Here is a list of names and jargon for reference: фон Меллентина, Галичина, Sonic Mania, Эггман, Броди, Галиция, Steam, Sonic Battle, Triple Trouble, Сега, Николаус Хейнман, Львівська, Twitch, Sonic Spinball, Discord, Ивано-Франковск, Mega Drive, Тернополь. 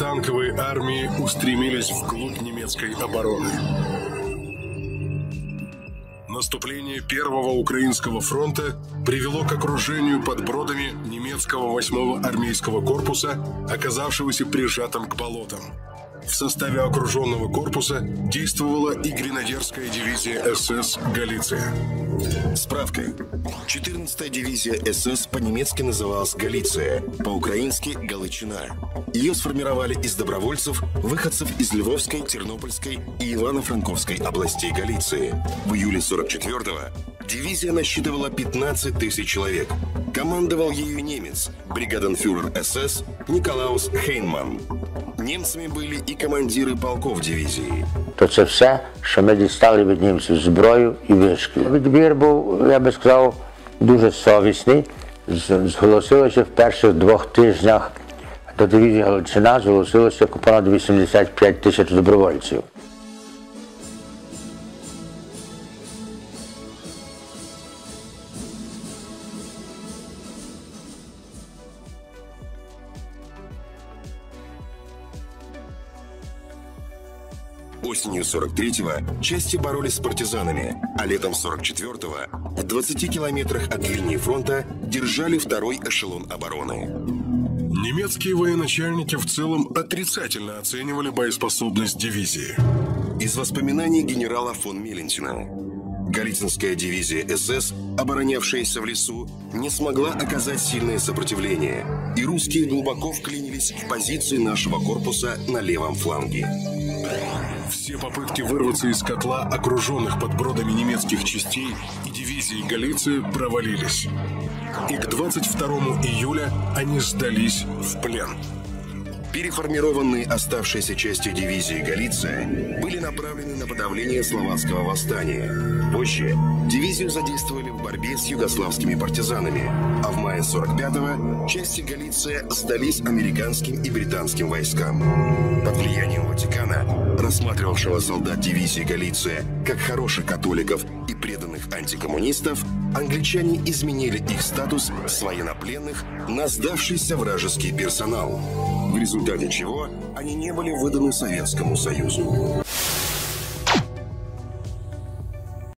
танковые армии устремились вглубь немецкой обороны. Наступление Первого Украинского фронта привело к окружению под Бродами немецкого 8-го армейского корпуса, оказавшегося прижатым к болотам. В составе окруженного корпуса действовала и гренадерская дивизия СС «Галиция». Справка. 14-я дивизия СС по-немецки называлась «Галиция», по-украински «Галичина». Ее сформировали из добровольцев, выходцев из Львовской, Тернопольской и Ивано-Франковской областей Галиции. В июле 44-го дивизия насчитывала 15 тысяч человек. Командовал ею немец, бригаденфюрер СС Николаус Хейнман. Немцами были и командиры полков дивизии. То це все, що ми дістали від німців: зброю і вишки. Відбір був, я би сказав, дуже совісний. Зголосилося в перших двох тижнях до дивізії Галичина, зголосилося понад 85 тисяч добровольців. Осенью 43-го части боролись с партизанами, а летом 44-го в 20 километрах от линии фронта держали второй эшелон обороны. Немецкие военачальники в целом отрицательно оценивали боеспособность дивизии. Из воспоминаний генерала фон Меллентина. Галицинская дивизия СС, оборонявшаяся в лесу, не смогла оказать сильное сопротивление, и русские глубоко вклинились в позиции нашего корпуса на левом фланге. Все попытки вырваться из котла окруженных под Бродами немецких частей и дивизии Галиции провалились. И к 22 июля они сдались в плен. Переформированные оставшиеся части дивизии Галиция были направлены на подавление словацкого восстания. Позже дивизию задействовали в борьбе с югославскими партизанами, а в мае 45-го части Галиция сдались американским и британским войскам. Под влиянием Ватикана, рассматривавшего солдат дивизии Галиция как хороших католиков и преданных антикоммунистов, англичане изменили их статус с военнопленных на сдавшийся вражеский персонал, в результате чего они не были выданы Советскому Союзу.